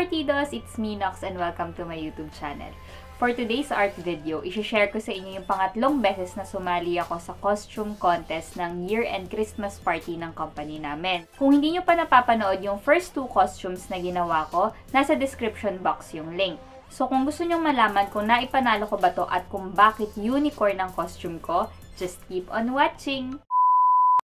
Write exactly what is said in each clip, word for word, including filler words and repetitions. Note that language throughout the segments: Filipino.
Partidos! It's me, Nocs, and welcome to my YouTube channel. For today's art video, isi-share ko sa inyo yung pangatlong beses na sumali ako sa costume contest ng year-end Christmas party ng company namin. Kung hindi nyo pa napapanood yung first two costumes na ginawa ko, nasa description box yung link. So kung gusto nyo malaman kung naipanalo ko ba to at kung bakit unicorn ang costume ko, just keep on watching!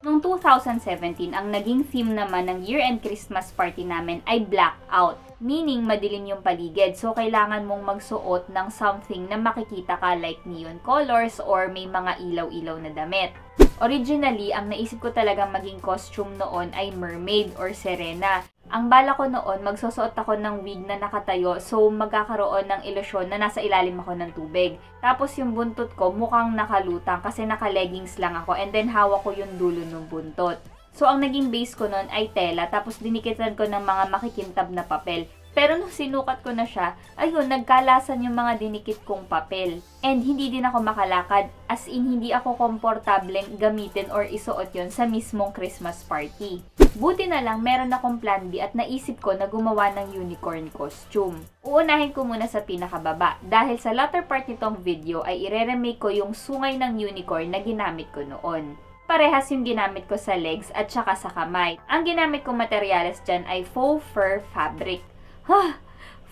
Noong two thousand seventeen, ang naging theme naman ng year-end Christmas party namin ay blackout. Meaning, madilim yung paligid. So, kailangan mong magsuot ng something na makikita ka like neon colors or may mga ilaw-ilaw na damit. Originally, ang naisip ko talaga maging costume noon ay mermaid or Serena. Ang bala ko noon, magsusuot ako ng wig na nakatayo so magkakaroon ng ilusyon na nasa ilalim ako ng tubig. Tapos yung buntot ko mukhang nakalutang kasi naka-leggings lang ako and then hawak ko yung dulo ng buntot. So ang naging base ko noon ay tela tapos dinikitan ko ng mga makikintab na papel. Pero nung sinukat ko na siya, ayun, nagkalasan yung mga dinikit kong papel. And hindi din ako makalakad, as in hindi ako komportableng gamitin or isuot yon sa mismong Christmas party. Buti na lang meron akong plan B at naisip ko na gumawa ng unicorn costume. Uunahin ko muna sa pinakababa, dahil sa latter part nitong video ay ire-remake ko yung sungay ng unicorn na ginamit ko noon. Parehas yung ginamit ko sa legs at saka sa kamay. Ang ginamit kong materyales dyan ay faux fur fabric. Huh?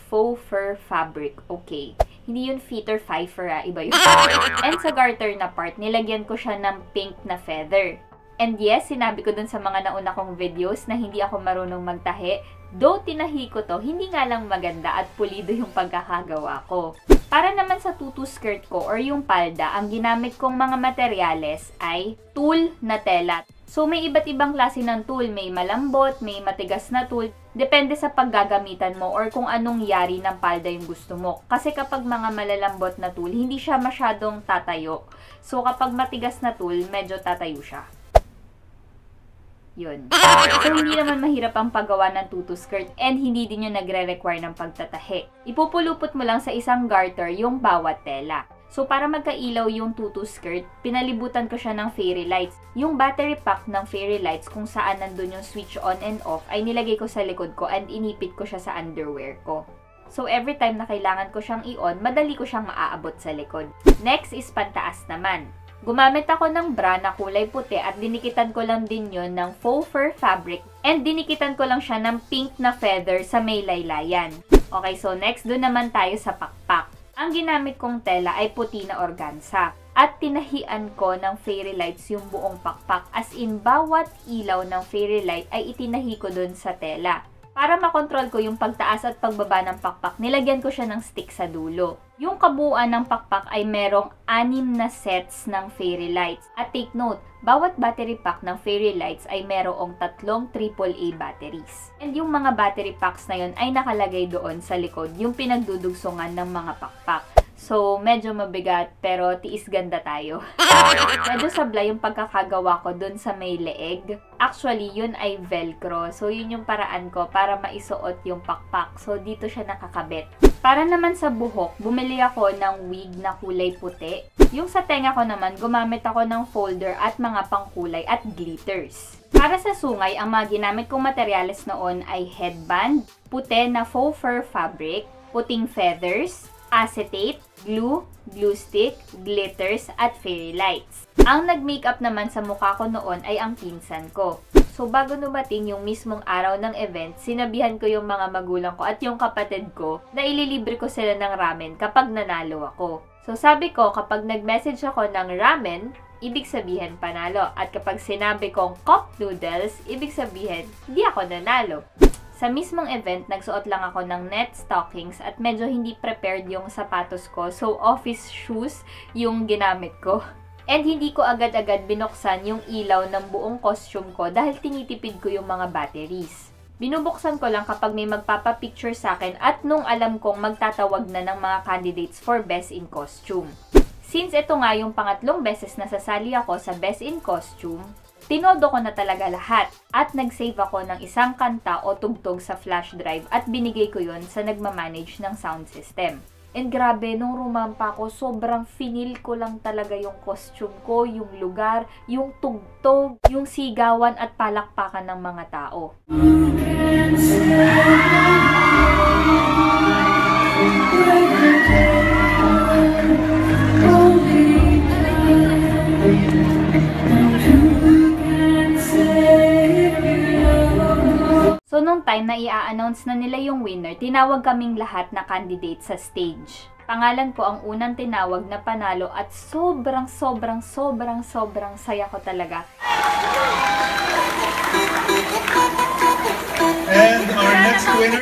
Faux fur fabric. Okay. Hindi yun feather fifer, ah. Iba yun. And sa garter na part, nilagyan ko siya ng pink na feather. And yes, sinabi ko dun sa mga nauna kong videos na hindi ako marunong magtahi. Though tinahi ko to, hindi nga lang maganda at pulido yung pagkakagawa ko. Para naman sa tutu skirt ko or yung palda, ang ginamit kong mga materyales ay tulle na tela. So, may iba't ibang klase ng tulle. May malambot, may matigas na tulle. Depende sa paggagamitan mo or kung anong yari ng palda yung gusto mo. Kasi kapag mga malalambot na tulle, hindi siya masyadong tatayo. So, kapag matigas na tulle, medyo tatayo siya. Yun. So, hindi naman mahirap ang paggawa ng tutu skirt and hindi din yun nagre-require ng pagtatahi. Ipupulupot mo lang sa isang garter yung bawat tela. So, para magkailaw yung tutu skirt, pinalibutan ko siya ng fairy lights. Yung battery pack ng fairy lights kung saan nandun yung switch on and off ay nilagay ko sa likod ko and inipit ko siya sa underwear ko. So, every time na kailangan ko siyang i-on, madali ko siyang maaabot sa likod. Next is pantaas naman. Gumamit ako ng bra na kulay puti at dinikitan ko lang din yon ng faux fur fabric and dinikitan ko lang siya ng pink na feather sa may laylayan. Okay, so next, dun naman tayo sa pakpak. Ang ginamit kong tela ay puti na organza at tinahian ko ng fairy lights yung buong pakpak, as in bawat ilaw ng fairy light ay itinahi ko dun sa tela. Para makontrol ko yung pagtaas at pagbaba ng pakpak, nilagyan ko siya ng stick sa dulo. Yung kabuuan ng pakpak ay merong anim na sets ng fairy lights. At take note, bawat battery pack ng fairy lights ay merong tatlong triple A batteries. And yung mga battery packs na yun ay nakalagay doon sa likod, yung pinagdudugsungan ng mga pakpak. So, medyo mabigat pero tiis ganda tayo. Medyo sablay yung pagkakagawa ko dun sa may leeg. Actually, yun ay velcro. So, yun yung paraan ko para maisuot yung pakpak. So, dito siya nakakabit. Para naman sa buhok, bumili ako ng wig na kulay puti. Yung sa tenga ko naman, gumamit ako ng folder at mga pangkulay at glitters. Para sa sungay, ang mga ginamit kong materyales noon ay headband, puti na faux fur fabric, puting feathers, acetate, glue, glue stick, glitters, at fairy lights. Ang nag-makeup naman sa mukha ko noon ay ang pinsan ko. So, bago dumating yung mismong araw ng event, sinabihan ko yung mga magulang ko at yung kapatid ko na ililibre ko sila ng ramen kapag nanalo ako. So, sabi ko, kapag nag-message ako ng ramen, ibig sabihin panalo. At kapag sinabi kong cup noodles, ibig sabihin hindi ako nanalo. Sa mismong event, nagsuot lang ako ng net stockings at medyo hindi prepared yung sapatos ko. So, office shoes yung ginamit ko. And hindi ko agad-agad binuksan yung ilaw ng buong costume ko dahil tinitipid ko yung mga batteries. Binubuksan ko lang kapag may magpapapicture sa akin at nung alam kong magtatawag na ng mga candidates for Best in Costume. Since ito nga yung pangatlong beses na sasali ako sa Best in Costume, tinodo ko na talaga lahat at nag-save ako ng isang kanta o tugtog sa flash drive at binigay ko yon sa nagmamanage ng sound system. And grabe, nung rumampa ko, sobrang finil ko lang talaga yung costume ko, yung lugar, yung tugtog, yung sigawan at palakpakan ng mga tao. time na i-announce na nila yung winner, tinawag kaming lahat na candidate sa stage. Pangalan ko ang unang tinawag na panalo at sobrang sobrang sobrang sobrang saya ko talaga. And our next winner.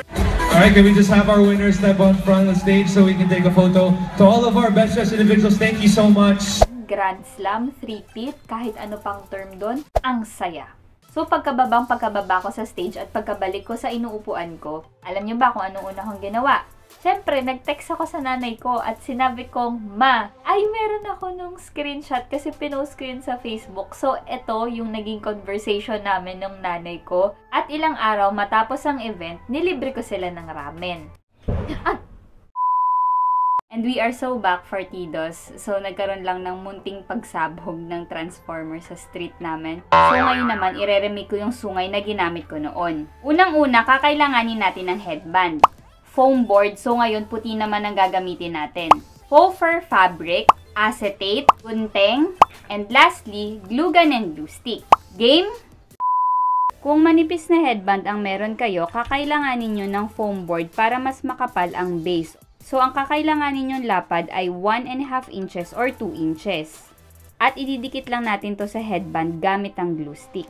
Alright, can we just have our winner step on front of the stage so we can take a photo? To all of our best dressed individuals, thank you so much. Grand Slam, three-peat, kahit ano pang term doon, ang saya. So pagkababang pagkababa ko sa stage at pagkabalik ko sa inuupuan ko, alam niyo ba kung anong una kong ginawa? Siyempre, nag-text ako sa nanay ko at sinabi kong, "Ma, ay meron ako nung screenshot kasi pinost ko yun sa Facebook." So ito yung naging conversation namin ng nanay ko. At ilang araw matapos ang event, nilibre ko sila ng ramen. At And we are so back, FARTidos. So, nagkaroon lang ng munting pagsabog ng transformer sa street namin. So, ngayon naman, ire-remake ko yung sungay na ginamit ko noon. Unang-una, kakailanganin natin ng headband. Foam board, so ngayon puti naman ang gagamitin natin. Faux fur fabric, acetate, gunting, and lastly, glue gun and glue stick. Game? Kung manipis na headband ang meron kayo, kakailanganin nyo ng foam board para mas makapal ang base. So, ang kakailanganin yung lapad ay one and a half inches or two inches. At ididikit lang natin to sa headband gamit ang glue stick.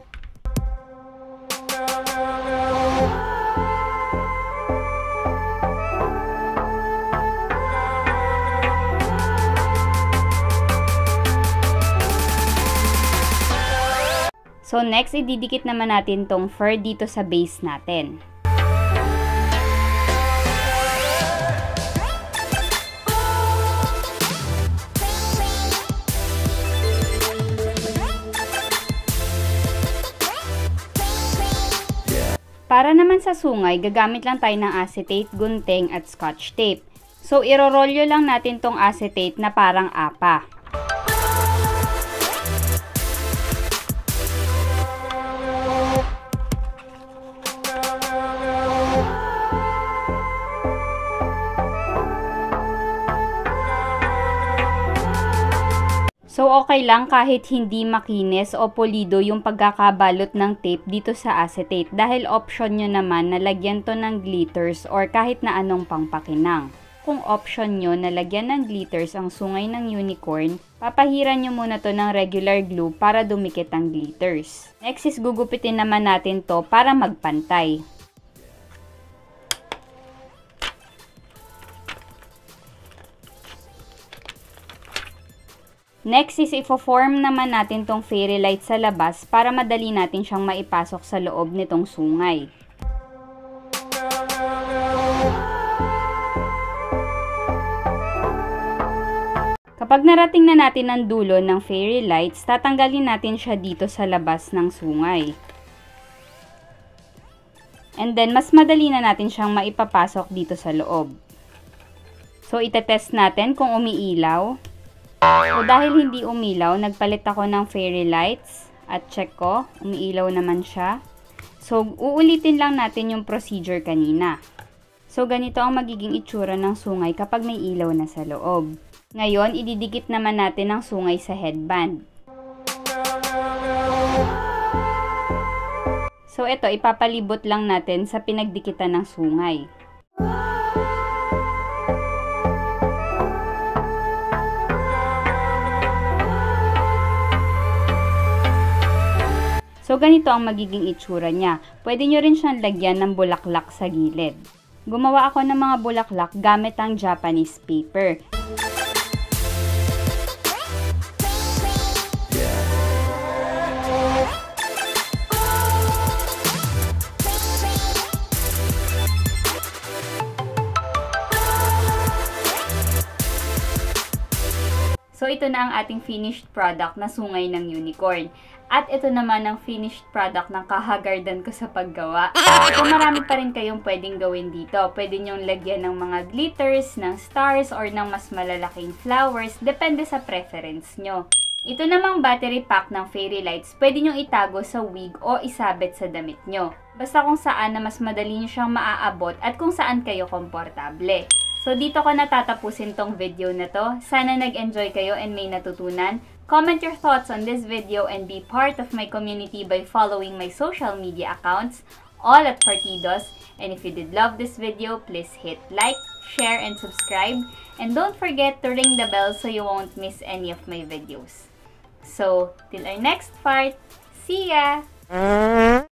So, next, ididikit naman natin tong fur dito sa base natin. Para naman sa sungay, gagamit lang tayo ng acetate, gunting at scotch tape. So, irorolyo lang natin tong acetate na parang apa. So, okay lang kahit hindi makinis o pulido yung pagkakabalot ng tape dito sa acetate dahil option nyo naman na lagyan to ng glitters or kahit na anong pangpakinang. Kung option nyo na lagyan ng glitters ang sungay ng unicorn, papahiran nyo muna to ng regular glue para dumikit ang glitters. Next is gugupitin naman natin to para magpantay. Next is ifo-form naman natin tong fairy light sa labas para madali natin siyang maipasok sa loob nitong sungay. Kapag narating na natin ang dulo ng fairy lights, tatanggalin natin siya dito sa labas ng sungay. And then, mas madali na natin siyang maipapasok dito sa loob. So, itetest natin kung umiilaw. So, dahil hindi umilaw, nagpalit ako ng fairy lights at check ko, umiilaw naman siya. So, uulitin lang natin yung procedure kanina. So, ganito ang magiging itsura ng sungay kapag may ilaw na sa loob. Ngayon, ididikit naman natin ang sungay sa headband. So, ito, ipapalibot lang natin sa pinagdikitan ng sungay. So, ganito ang magiging itsura niya. Pwede nyo rin siyang lagyan ng bulaklak sa gilid. Gumawa ako ng mga bulaklak gamit ang Japanese paper. So, ito na ang ating finished product na sungay ng unicorn. At ito naman ang finished product ng kahagardan ko sa paggawa. So, marami pa rin kayong pwedeng gawin dito. Pwede nyong lagyan ng mga glitters, ng stars, or ng mas malalaking flowers. Depende sa preference nyo. Ito namang battery pack ng fairy lights, pwede nyong itago sa wig o isabit sa damit nyo. Basta kung saan na mas madali nyo siyang maaabot at kung saan kayo komportable. So, dito ko natatapusin tong video na to. Sana nag-enjoy kayo and may natutunan. Comment your thoughts on this video and be part of my community by following my social media accounts. all at FARTidos. And if you did love this video, please hit like, share, and subscribe. And don't forget to ring the bell so you won't miss any of my videos. So, till our next part, see ya!